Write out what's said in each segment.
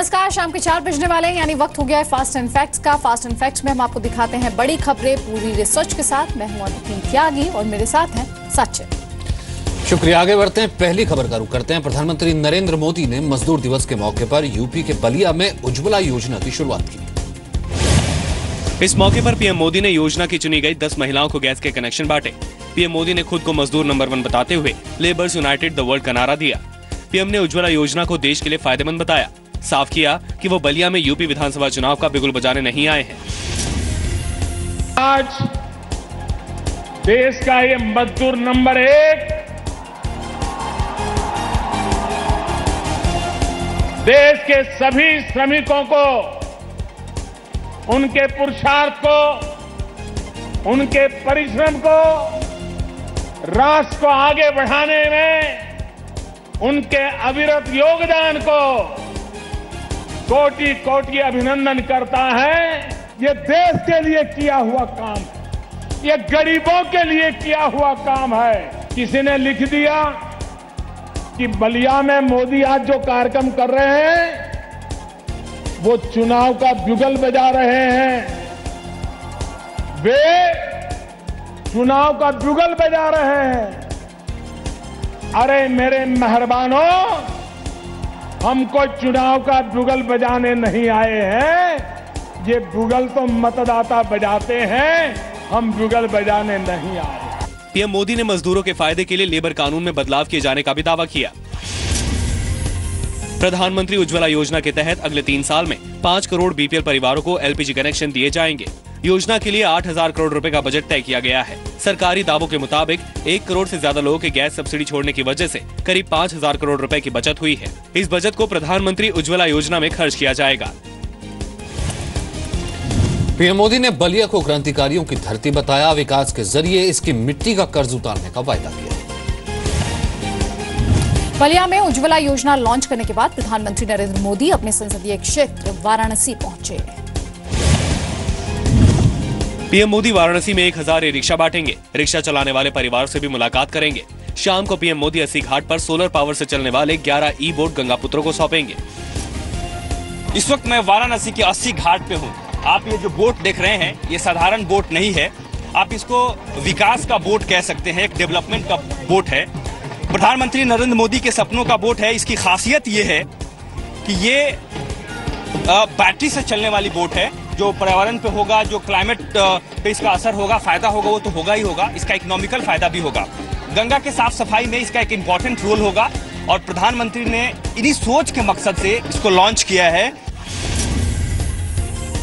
नमस्कार, शाम के 4 बजने वाले हैं, यानी वक्त हो गया है फास्ट एंड फैक्ट्स का। फास्ट एंड फैक्ट्स में हम आपको दिखाते हैं बड़ी खबरें पूरी रिसर्च के साथ। मैं हूं अदिति त्यागी और मेरे साथ हैं सचिन शुक्रिया। आगे बढ़ते हैं, पहली खबर का रुख करते हैं। प्रधानमंत्री नरेंद्र मोदी ने मजदूर दिवस के मौके पर यूपी के बलिया में उज्ज्वला योजना की शुरुआत की। इस मौके पर पीएम मोदी ने योजना की चुनी गई 10 महिलाओं को गैस के कनेक्शन बांटे। पीएम मोदी ने खुद को मजदूर नंबर 1 बताते हुए लेबर्स यूनाइटेड द वर्ल्ड का नारा दिया। पीएम ने उज्ज्वला योजना को देश के लिए फायदेमंद बताया, साफ किया कि वो बलिया में यूपी विधानसभा चुनाव का बिगुल बजाने नहीं आए हैं। आज देश का ये मजदूर नंबर 1 देश के सभी श्रमिकों को, उनके पुरुषार्थ को, उनके परिश्रम को, राष्ट्र को आगे बढ़ाने में उनके अविरत योगदान को कोटि कोटि अभिनंदन करता है। ये देश के लिए किया हुआ काम है, ये गरीबों के लिए किया हुआ काम है। किसी ने लिख दिया कि बलिया में मोदी आज जो कार्यक्रम कर रहे हैं वो चुनाव का बिगुल बजा रहे हैं, वे चुनाव का बिगुल बजा रहे हैं। अरे मेरे मेहरबानों, हमको चुनाव का बिगुल बजाने नहीं आए हैं। ये बिगुल तो मतदाता बजाते हैं, हम बिगुल बजाने नहीं आए। पीएम मोदी ने मजदूरों के फायदे के लिए लेबर कानून में बदलाव किए जाने का भी दावा किया। प्रधानमंत्री उज्ज्वला योजना के तहत अगले 3 साल में 5 करोड़ बीपीएल परिवारों को एलपीजी कनेक्शन दिए जाएंगे। योजना के लिए 8000 करोड़ रुपए का बजट तय किया गया है। सरकारी दावों के मुताबिक 1 करोड़ से ज्यादा लोगों के गैस सब्सिडी छोड़ने की वजह से करीब 5000 करोड़ रुपए की बचत हुई है। इस बजट को प्रधानमंत्री उज्ज्वला योजना में खर्च किया जाएगा। पीएम मोदी ने बलिया को क्रांतिकारियों की धरती बताया, विकास के जरिए इसकी मिट्टी का कर्ज उतारने का वायदा किया। बलिया में उज्ज्वला योजना लॉन्च करने के बाद प्रधानमंत्री नरेंद्र मोदी अपने संसदीय क्षेत्र वाराणसी पहुंचे। पीएम मोदी वाराणसी में 1000 रिक्शा बांटेंगे, रिक्शा चलाने वाले परिवार से भी मुलाकात करेंगे। शाम को पीएम मोदी अस्सी घाट पर सोलर पावर से चलने वाले 11 ई-बोट गंगापुत्रों को सौंपेंगे। इस वक्त मैं वाराणसी के 80 घाट पे हूँ। आप ये जो बोट देख रहे हैं ये साधारण बोट नहीं है, आप इसको विकास का बोट कह सकते हैं, एक डेवलपमेंट का बोट है, प्रधानमंत्री नरेंद्र मोदी के सपनों का बोट है। इसकी खासियत ये है कि ये बैटरी से चलने वाली बोट है। जो पर्यावरण पे होगा, जो क्लाइमेट पे इसका असर होगा, फायदा होगा, वो तो होगा ही होगा, इसका इकोनॉमिकल फायदा भी होगा। गंगा के साफ सफाई में इसका एक इम्पॉर्टेंट रोल होगा और प्रधानमंत्री ने इन्हीं सोच के मकसद से इसको लॉन्च किया है।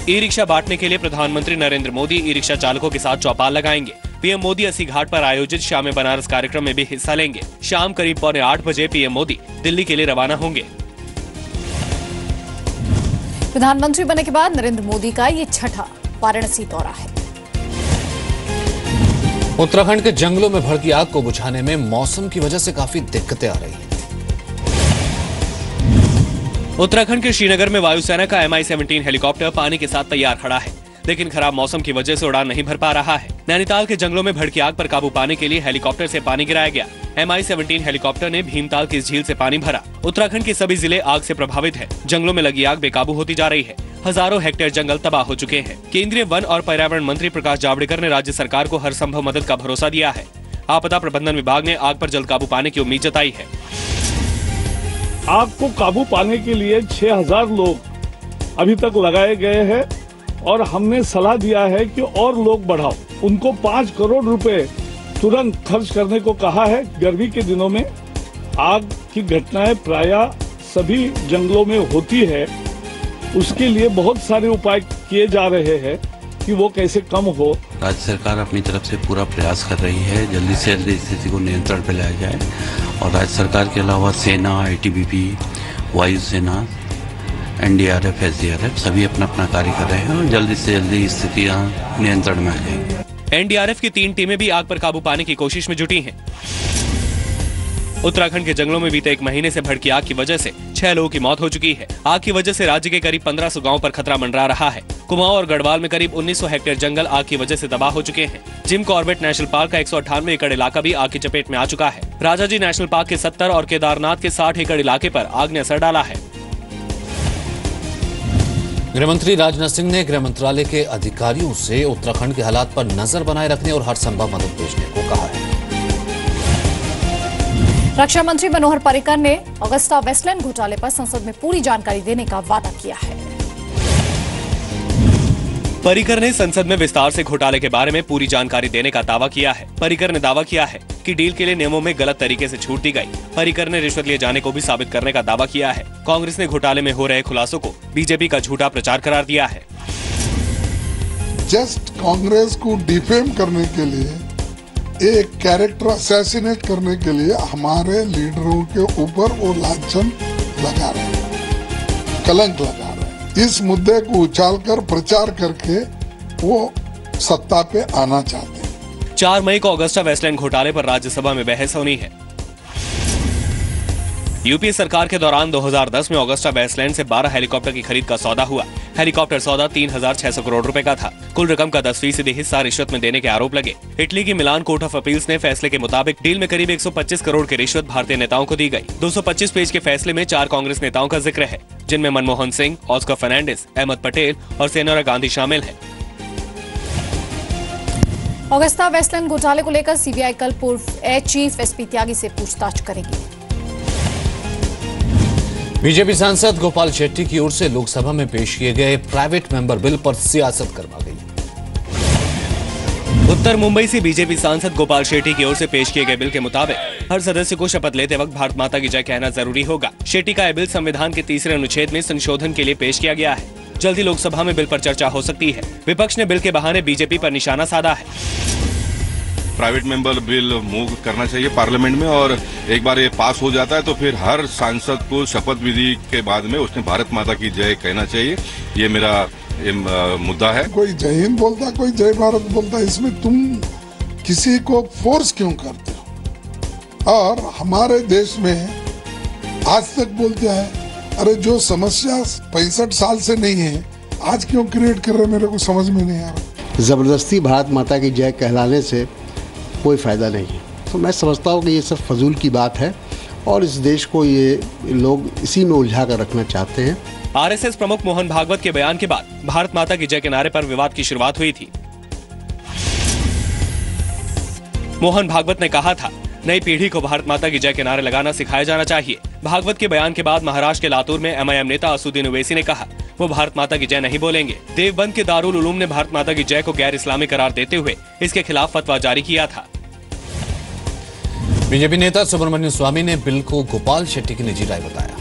ई रिक्शा बांटने के लिए प्रधानमंत्री नरेंद्र मोदी ई रिक्शा चालकों के साथ चौपाल लगाएंगे। पीएम मोदी अस्सी घाट पर आयोजित शाम में बनारस कार्यक्रम में भी हिस्सा लेंगे। शाम करीब 7:45 बजे पीएम मोदी दिल्ली के लिए रवाना होंगे। प्रधानमंत्री बनने के बाद नरेंद्र मोदी का ये 6ठा वाराणसी दौरा है। उत्तराखंड के जंगलों में भड़की आग को बुझाने में मौसम की वजह से काफी दिक्कतें आ रही है। उत्तराखंड के श्रीनगर में वायुसेना का Mi-17 हेलीकॉप्टर पानी के साथ तैयार खड़ा है, लेकिन खराब मौसम की वजह से उड़ान नहीं भर पा रहा है। नैनीताल के जंगलों में भड़की आग पर काबू पाने के लिए हेलीकॉप्टर से पानी गिराया गया। Mi-17 हेलीकॉप्टर ने भीमताल की इस झील से पानी भरा। उत्तराखंड के सभी जिले आग से प्रभावित है। जंगलों में लगी आग बेकाबू होती जा रही है। हजारों हेक्टेयर जंगल तबाह हो चुके हैं। केंद्रीय वन और पर्यावरण मंत्री प्रकाश जावड़ेकर ने राज्य सरकार को हर संभव मदद का भरोसा दिया है। आपदा प्रबंधन विभाग ने आग पर जल्द काबू पाने की उम्मीद जताई है। आग को काबू पाने के लिए 6000 लोग अभी तक लगाए गए हैं और हमने सलाह दिया है कि और लोग बढ़ाओ। उनको 5 करोड़ रुपए तुरंत खर्च करने को कहा है। गर्मी के दिनों में आग की घटनाएं प्रायः सभी जंगलों में होती है, उसके लिए बहुत सारे उपाय किए जा रहे हैं कि वो कैसे कम हो। राज्य सरकार अपनी तरफ से पूरा प्रयास कर रही है, जल्दी से जल्दी स्थिति को नियंत्रण पर लाया जाए और राज्य सरकार के अलावा सेना, ITBP, वायुसेना, NDRF, SDRF सभी अपना अपना कार्य कर रहे हैं और जल्दी से जल्दी स्थिति नियंत्रण में आ जाएगी। NDRF की 3 टीमें भी आग पर काबू पाने की कोशिश में जुटी है। उत्तराखंड के जंगलों में बीते 1 महीने से भड़की आग की वजह से 6 लोगों की मौत हो चुकी है। आग की वजह से राज्य के करीब 1500 गाँव पर खतरा मंडरा रहा है। कुमाऊं और गढ़वाल में करीब 1900 हेक्टेयर जंगल आग की वजह से तबाह हो चुके हैं। जिम कॉर्बेट नेशनल पार्क का 198 एकड़ इलाका भी आग की चपेट में आ चुका है। राजाजी नेशनल पार्क के 70 और केदारनाथ के 60 एकड़ इलाके पर आग ने असर डाला है। गृहमंत्री राजनाथ सिंह ने गृह मंत्रालय के अधिकारियों से उत्तराखंड के हालात पर नजर बनाए रखने और हर संभव मदद भेजने को कहा है। रक्षा मंत्री मनोहर पर्रिकर ने अगस्ता वेस्टलैंड घोटाले पर संसद में पूरी जानकारी देने का वादा किया है। पर्रिकर ने संसद में विस्तार से घोटाले के बारे में पूरी जानकारी देने का दावा किया है। पर्रिकर ने दावा किया है कि डील के लिए नियमों में गलत तरीके से छूट दी गई। पर्रिकर ने रिश्वत लिए जाने को भी साबित करने का दावा किया है। कांग्रेस ने घोटाले में हो रहे खुलासों को बीजेपी का झूठा प्रचार करार दिया है। जस्ट कांग्रेस को डिफेम करने के लिए, एक कैरेक्टर असैसिनेट करने के लिए हमारे लीडरों के ऊपर वो लांछन लगा रहे हैं, कलंक लगा रहे हैं। इस मुद्दे को उछालकर प्रचार करके वो सत्ता पे आना चाहते हैं। 4 मई को अगस्ता वेस्टलैंड घोटाले पर राज्यसभा में बहस होनी है। यूपीए सरकार के दौरान 2010 में अगस्ता वेस्टलैंड से 12 हेलीकॉप्टर की खरीद का सौदा हुआ। हेलीकॉप्टर सौदा 3,600 करोड़ रुपए का था। कुल रकम का 10% हिस्सा रिश्वत में देने के आरोप लगे। इटली की मिलान कोर्ट ऑफ अपील्स ने फैसले के मुताबिक डील में करीब 125 करोड़ की रिश्वत भारतीय नेताओं को दी गई। 225 पेज के फैसले में 4 कांग्रेस नेताओं का जिक्र है, जिनमें मनमोहन सिंह, ऑस्कर फर्नाडिस, अहमद पटेल और सेनोरा गांधी शामिल है। अगस्ता वेस्टलैंड घोटाले को लेकर सीबीआई कल पूर्व एयर चीफ एसपी त्यागी से पूछताछ करेगी। बीजेपी सांसद गोपाल शेट्टी की ओर से लोकसभा में पेश किए गए प्राइवेट मेंबर बिल पर सियासत करवा गई। उत्तर मुंबई से बीजेपी सांसद गोपाल शेट्टी की ओर से पेश किए गए बिल के मुताबिक हर सदस्य को शपथ लेते वक्त भारत माता की जय कहना जरूरी होगा। शेट्टी का यह बिल संविधान के 3रे अनुच्छेद में संशोधन के लिए पेश किया गया है। जल्दी लोकसभा में बिल पर चर्चा हो सकती है। विपक्ष ने बिल के बहाने बीजेपी पर निशाना साधा है। प्राइवेट मेंबर बिल मूव करना चाहिए पार्लियामेंट में, और एक बार ये पास हो जाता है तो फिर हर सांसद को शपथ विधि के बाद में उसने भारत माता की जय कहना चाहिए। ये मेरा मुद्दा है। कोई जय हिंद बोलता, कोई जय भारत बोलता, इसमें तुम किसी को फोर्स क्यों करते हो? और हमारे देश में आज तक बोलते हैं, अरे जो समस्या 65 साल से नहीं है, आज क्यों क्रिएट कर रहे हैं, मेरे को समझ में नहीं आ रहा। जबरदस्ती भारत माता की जय कहलाने से कोई फायदा नहीं है। तो मैं समझता हूँ कि ये सब फजूल की बात है और इस देश को ये लोग इसी में उलझा कर रखना चाहते हैं। आरएसएस प्रमुख मोहन भागवत के बयान के बाद भारत माता की जय के नारे पर विवाद की शुरुआत हुई थी। मोहन भागवत ने कहा था, नई पीढ़ी को भारत माता की जय के नारे लगाना सिखाया जाना चाहिए। भागवत के बयान के बाद महाराष्ट्र के लातूर में एमआईएम नेता असुदीन उवेसी ने कहा, वो भारत माता की जय नहीं बोलेंगे। देवबंद के दारुल उलूम ने भारत माता की जय को गैर इस्लामी करार देते हुए इसके खिलाफ फतवा जारी किया था। बीजेपी नेता सुब्रमण्यम स्वामी ने बिल को गोपाल शेट्टी की निजी राय बताया।